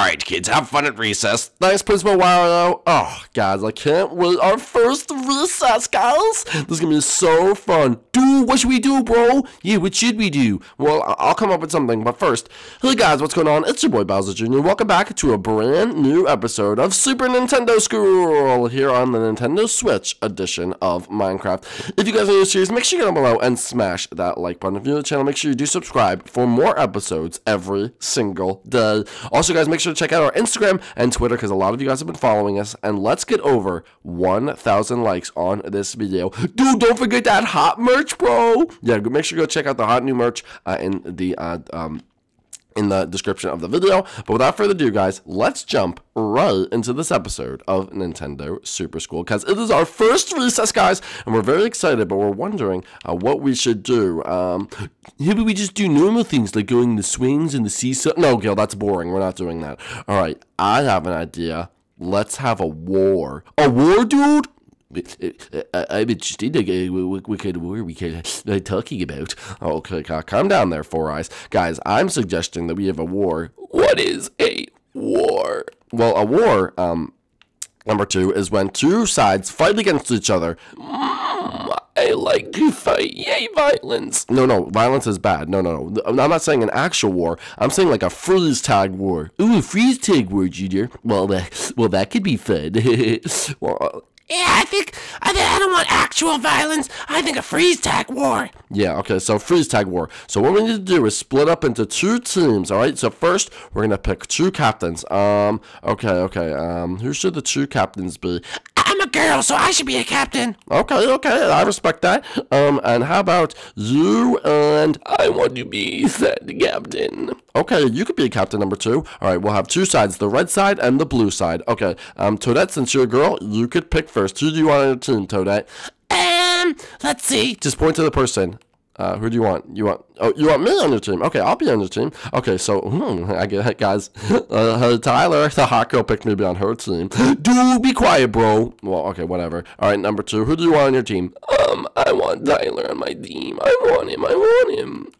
Alright kids, have fun at recess. Thanks, Principal Wario. Oh, guys, I can't wait. Our first recess, guys. This is gonna be so fun. Dude, what should we do, bro? Yeah, what should we do? Well, I'll come up with something, but first, hey guys, what's going on? It's your boy, Bowser Jr. Welcome back to a brand new episode of Super Nintendo School here on the Nintendo Switch edition of Minecraft. If you guys are new to the series, make sure you go down below and smash that like button. If you're new to the channel, make sure you do subscribe for more episodes every single day. Also, guys, make sure to check out our Instagram and Twitter because a lot of you guys have been following us, and let's get over 1,000 likes on this video. Dude, don't forget that hot merch, bro. Yeah, make sure to go check out the hot new merch in the description of the video. But without further ado, guys, let's jump right into this episode of Nintendo Super School because it is our first recess, guys, and we're very excited, but we're wondering what we should do. Maybe we just do normal things like going the swings and the seesaw. No, Gil, that's boring. We're not doing that. All right, I have an idea. Let's have a war. A war, dude? I'm interested. What kind of war are we talking about? Okay, calm down there, Four Eyes. Guys, I'm suggesting that we have a war. What is a war? Well, a war, number two, is when two sides fight against each other. I like to fight. Yay, violence. No, violence is bad. No. I'm not saying an actual war. I'm saying like a freeze tag war. Ooh, a freeze tag war, Junior. Well, that could be fun. Well... Yeah, I don't want actual violence. I think a freeze tag war. Yeah, okay, so freeze tag war. So what we need to do is split up into two teams, all right? So first, we're going to pick two captains. Who should the two captains be? I'm a girl, so I should be a captain. Okay, I respect that. And how about you and I want to be said captain. Okay, you could be a captain number two. All right, we'll have two sides, the red side and the blue side. Okay, Toadette, since you're a girl, you could pick first. Who do you want on your team, Toadette? Let's see. Just point to the person. Who do you want? You want me on your team? Okay, I'll be on your team. Okay, so I get it, guys. Tyler, the hot girl, picked me to be on her team. Dude, be quiet, bro. Well, okay, whatever. All right, number two. Who do you want on your team? I want Tyler on my team. I want him.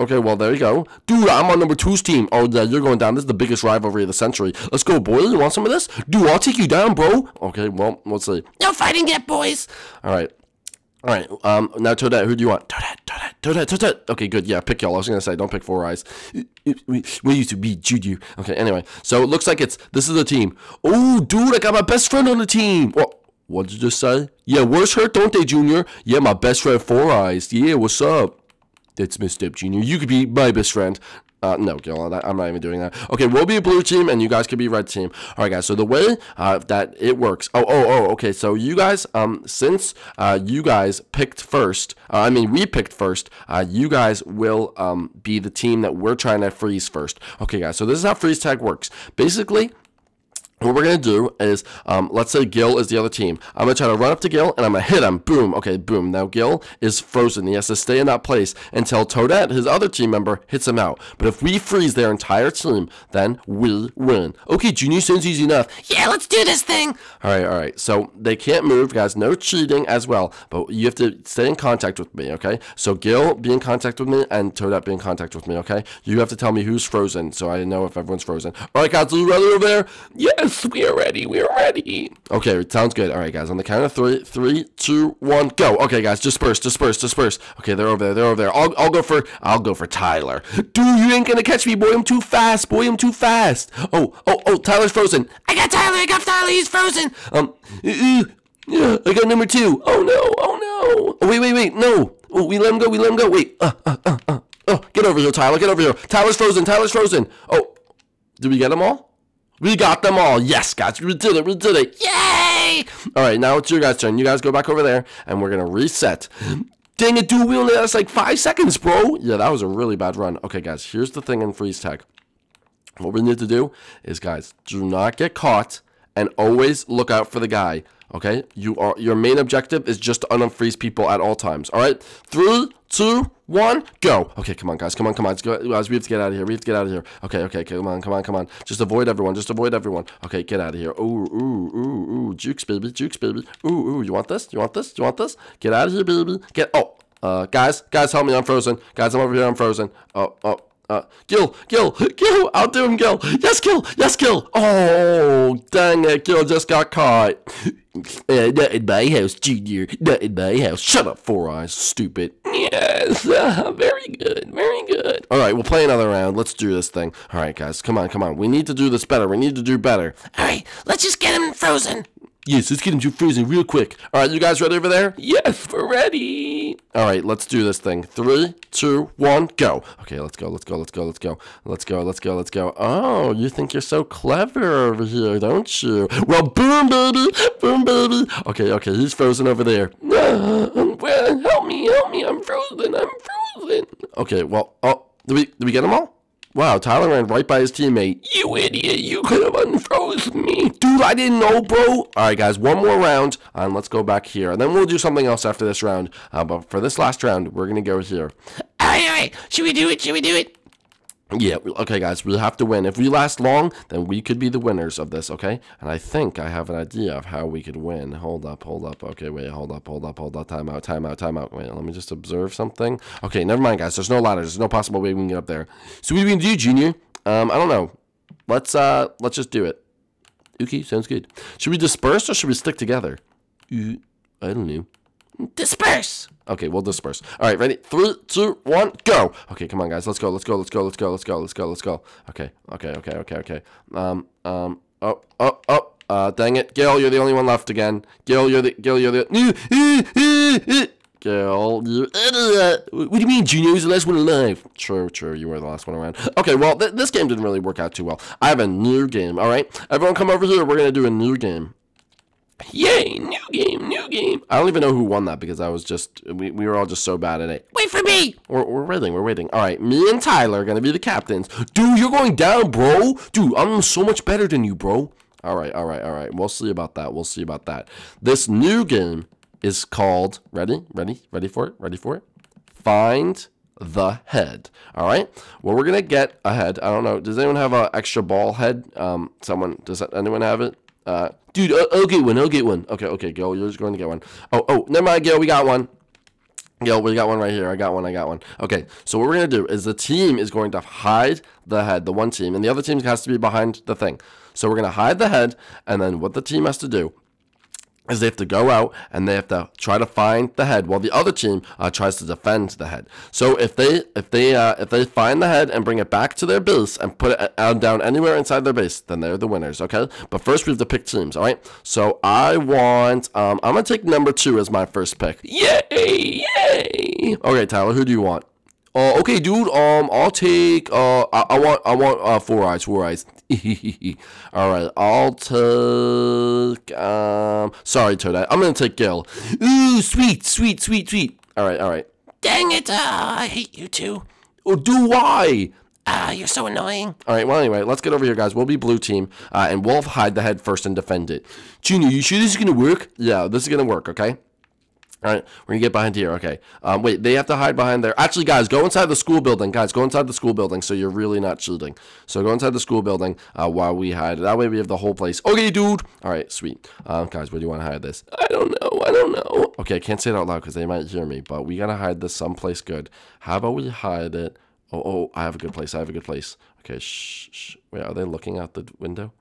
Okay, well there you go, dude. I'm on number two's team. Oh yeah, you're going down. This is the biggest rivalry of the century. Let's go, boy. You want some of this? Dude, I'll take you down, bro. Okay, well let's see. No fighting yet, boys. All right. All right, now Toadette, who do you want? Toadette. Okay, good. Yeah, pick y'all. I was gonna say, don't pick Four Eyes. We used to be Juju. Okay, anyway, so it looks like this is the team. Oh, dude, I got my best friend on the team. What did you just say? Yeah, worse hurt, don't they, Junior? Yeah, my best friend Four Eyes. Yeah, what's up? That's messed up, Junior. You could be my best friend. No, Gil, I'm not even doing that. Okay, we'll be a blue team, and you guys could be red team. All right, guys, so the way that it works... okay, so you guys, since you guys picked first, we picked first, you guys will be the team that we're trying to freeze first. Okay, guys, so this is how freeze tag works. Basically... what we're going to do is, let's say Gil is the other team. I'm going to try to run up to Gil, and I'm going to hit him. Boom. Okay, boom. Now, Gil is frozen. He has to stay in that place until Toadette, his other team member, hits him out. But if we freeze their entire team, then we win. Okay, Junior, sounds easy enough. Yeah, let's do this thing. All right. So, they can't move, guys. No cheating as well. But you have to stay in contact with me, okay? So, Gil, be in contact with me, and Toadette, be in contact with me, okay? You have to tell me who's frozen, so I know if everyone's frozen. All right, guys, are you ready over there? Yes. We're ready. Okay, sounds good. All right, guys, on the count of 3, 3, 2, 1, go. Okay, guys, disperse. Okay, they're over there. I'll go for Tyler. Dude, you ain't gonna catch me, boy. I'm too fast. Oh, Tyler's frozen. I got Tyler, he's frozen. I got number two. Oh no. Wait, no. Oh, we let him go. Wait. Get over here, Tyler. Tyler's frozen. Oh, did we get them all? We got them all. Yes, guys. We did it. Yay! All right, now it's your guys' turn. You guys go back over there, and we're going to reset. Dang it, dude. We only had us like 5 seconds, bro. Yeah, that was a really bad run. Okay, guys, here's the thing in freeze tag. What we need to do is, guys, do not get caught and always look out for the guy, okay? Your main objective is just to unfreeze people at all times, all right? 3, 2, 1, go. Okay, come on, guys. Come on. Guys, we have to get out of here. Okay, come on. Just avoid everyone. Okay, get out of here. Ooh. Jukes, baby. Ooh, you want this? Get out of here, baby. Guys, help me. I'm frozen. Guys, I'm over here. I'm frozen. Oh, Gil, outdo him, Gil. Yes, Gil. Oh, dang it, Gil just got caught. Not in my house, Junior. Not in my house. Shut up, Four Eyes, stupid. Yes, very good, very good. All right, we'll play another round. Let's do this thing. All right, guys, come on. We need to do this better. We need to do better. All right, let's just get him frozen. Yes, let's get him to freezing real quick. All right, you guys ready over there? Yes, we're ready. All right, let's do this thing. 3, 2, 1, go. Okay, let's go. Oh, you think you're so clever over here, don't you? Well, boom, baby. Okay, he's frozen over there. Well, help me. I'm frozen. Okay, well, oh, did we get them all? Wow, Tyler ran right by his teammate. You idiot, you could have unfrozen me. Dude, I didn't know, bro. All right, guys, one more round, and let's go back here. And then we'll do something else after this round. But for this last round, we're going to go here. All right, should we do it? Yeah, okay, guys, we have to win. If we last long, then we could be the winners of this, okay? And I think I have an idea of how we could win. Hold up. Okay, wait, hold up. Time out. Wait, let me just observe something. Okay, never mind, guys. There's no ladder. There's no possible way we can get up there. So what do we do, Junior? I don't know. Let's just do it. Okay, sounds good. Should we disperse or should we stick together? I don't know. Disperse. Okay, we'll disperse. All right, ready? 3, 2, 1, go. Okay, come on, guys. Let's go. Okay. Dang it, Gil, you're the only one left again. Gil, you're the Gil, you idiot. What do you mean, Junior? Who's the last one alive? True, you were the last one around. Okay, well, this game didn't really work out too well. I have a new game, all right? Everyone come over here. We're going to do a new game. Yay, new game. I don't even know who won that because I was just, we were all just so bad at it. Wait for me. We're waiting. All right, me and Tyler are going to be the captains. Dude, you're going down, bro. Dude, I'm so much better than you, bro. All right. We'll see about that. This new game is called, ready for it? Find the head. All right, well, we're going to get a head. I don't know. Does anyone have an extra ball head? Does anyone have it? Dude, I'll get one. Okay, Gil, you're just going to get one. Oh, never mind, Gil, we got one. Gil, we got one right here. I got one. Okay, so what we're going to do is the team is going to hide the head, the one team, and the other team has to be behind the thing. So we're going to hide the head, and then what the team has to do is they have to go out and they have to try to find the head while the other team tries to defend the head. So if they find the head and bring it back to their base and put it down anywhere inside their base, then they're the winners, okay? But first we have to pick teams, all right? So I want, I'm gonna take number 2 as my first pick. Yay! Okay, Tyler, who do you want? Okay, dude. I'll take. I want Four Eyes. All right, I'll take. Sorry, Toadette. I'm gonna take Gil. Ooh, sweet. All right. Dang it! I hate you two. Oh, do I? You're so annoying. All right, well, anyway, let's get over here, guys. We'll be blue team, and we'll hide the head first and defend it. Junior, you sure this is gonna work? Yeah, this is gonna work. Okay. All right, we're going to get behind here. Okay. Wait, they have to hide behind there. Actually, guys, go inside the school building. So you're really not cheating. So go inside the school building while we hide. That way we have the whole place. Okay, dude. All right, sweet. Guys, where do you want to hide this? I don't know. Okay, I can't say it out loud because they might hear me, but we got to hide this someplace good. How about we hide it? Oh, I have a good place. Okay, shh. Wait, are they looking out the window?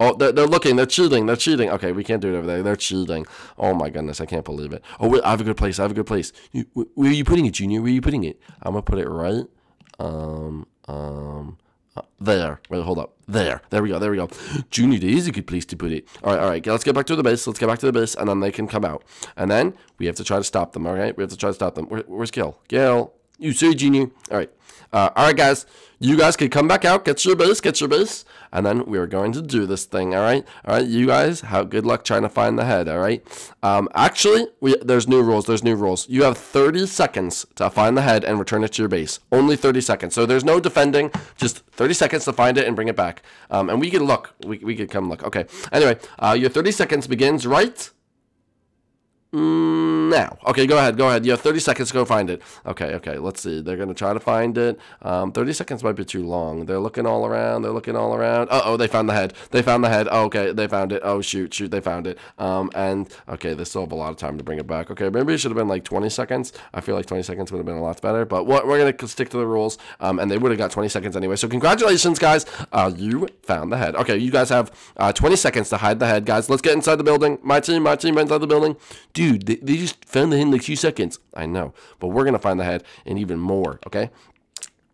Oh, they're looking. They're cheating. Okay, we can't do it over there. They're cheating. Oh, my goodness. I can't believe it. Oh, wait, I have a good place. Where are you putting it, Junior? Where are you putting it? I'm going to put it right. There. Wait, hold up. There. There we go. Junior, there is a good place to put it. All right. Let's get back to the base. And then they can come out. And then we have to try to stop them, all right? Where's Gil? Gil. You see, Junior. All right, guys. You guys can come back out. Get your base. And then we are going to do this thing, all right? You guys, have good luck trying to find the head, all right? Actually, there's new rules. You have 30 seconds to find the head and return it to your base. Only 30 seconds. So there's no defending. Just 30 seconds to find it and bring it back. And we can look. We could come look. Okay. Anyway, your 30 seconds begins right Now. Okay, go ahead, go ahead. You have 30 seconds to go find it. Okay, okay, let's see. They're going to try to find it. 30 seconds might be too long. They're looking all around, they're looking all around. Uh-oh, they found the head. They found the head. Oh, okay, they found it. Oh, shoot, shoot, they found it. And, okay, they still have a lot of time to bring it back. Okay, maybe it should have been like 20 seconds. I feel like 20 seconds would have been a lot better, but what we're going to stick to the rules, and they would have got 20 seconds anyway. So congratulations, guys. You found the head. Okay, you guys have 20 seconds to hide the head, guys. Let's get inside the building. My team inside the building. Dude, they just found the head in like 2 seconds. I know, but we're going to find the head and even more, okay?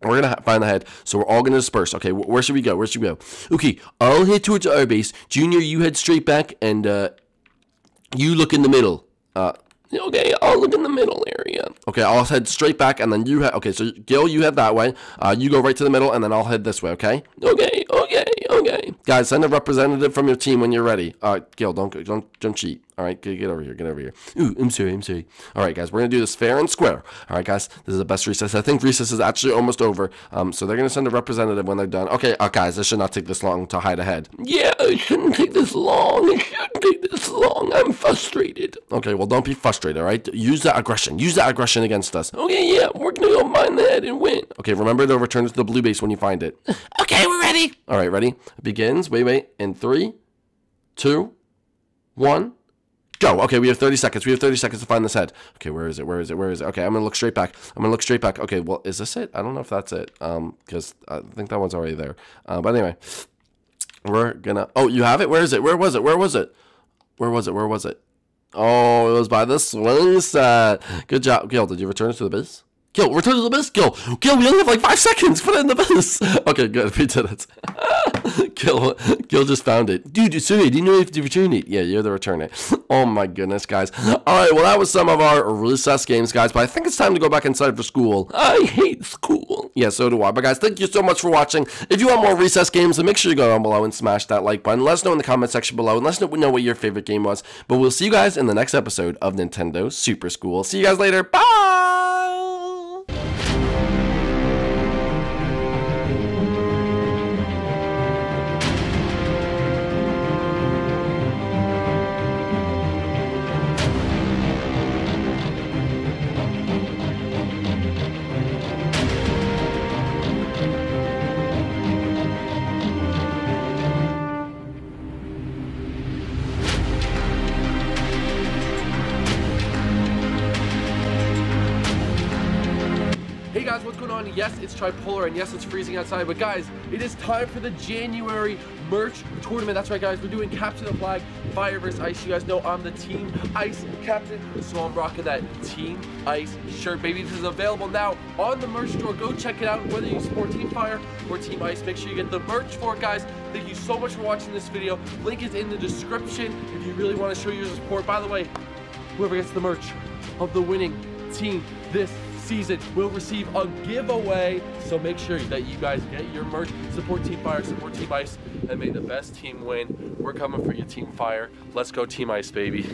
We're going to find the head, so we're all going to disperse. Okay, where should we go? Where should we go? Okay, I'll head towards our base. Junior, you head straight back, and you look in the middle. Okay, I'll look in the middle area. Okay, I'll head straight back, and then you head... Okay, so Gil, you head that way. You go right to the middle, and then I'll head this way, okay? Okay, okay, okay. Guys, send a representative from your team when you're ready. Gil, don't cheat. All right, get over here, get over here. Ooh, I'm sorry, I'm sorry. All right, guys, we're going to do this fair and square. All right, guys, this is the best recess. I think recess is actually almost over, so they're going to send a representative when they're done. Okay, guys, this should not take this long to hide a head. Yeah, it shouldn't take this long. It shouldn't take this long. I'm frustrated. Okay, well, don't be frustrated, all right? Use that aggression. Use that aggression against us. Okay, yeah, we're going to go mine the head and win. Okay, remember to return it to the blue base when you find it. Okay, we're ready. All right, ready? Begins. Wait. In 3, 2, 1. Go. Okay, we have 30 seconds. We have 30 seconds to find this head. Okay, where is it? Where is it? Where is it? Okay, I'm going to look straight back. I'm going to look straight back. Okay, well, is this it? I don't know if that's it, because I think that one's already there. But anyway, we're going to... Oh, you have it? Where is it? Where was it? Where was it? Where was it? Where was it? Oh, it was by the swing set. Good job. Gil, did you return us to the base? Gil, return to the base, Gil. Gil, we only have like 5 seconds. Put it in the base. Okay, good. We did it. Gil just found it. Dude, sorry, I didn't know if to return it. Yeah, you're the return it. Oh my goodness, guys. All right, well, that was some of our recess games, guys, but I think it's time to go back inside for school. I hate school. Yeah, so do I. But guys, thank you so much for watching. If you want more recess games, then make sure you go down below and smash that like button. Let us know in the comment section below, and let us know what your favorite game was. But we'll see you guys in the next episode of Nintendo Super School. See you guys later. Bye! Yes, it's tripolar, and yes, it's freezing outside, but guys, it is time for the January merch tournament. That's right, guys, we're doing Capture the Flag, Fire vs. Ice. You guys know I'm the Team Ice captain, so I'm rocking that Team Ice shirt, baby. This is available now on the merch store. Go check it out, whether you support Team Fire or Team Ice. Make sure you get the merch for it, guys. Thank you so much for watching this video. Link is in the description if you really want to show your support. By the way, whoever gets the merch of the winning team this season will receive a giveaway, so make sure that you guys get your merch, support Team Fire, support Team Ice, and may the best team win. We're coming for you, Team Fire. Let's go, Team Ice, baby.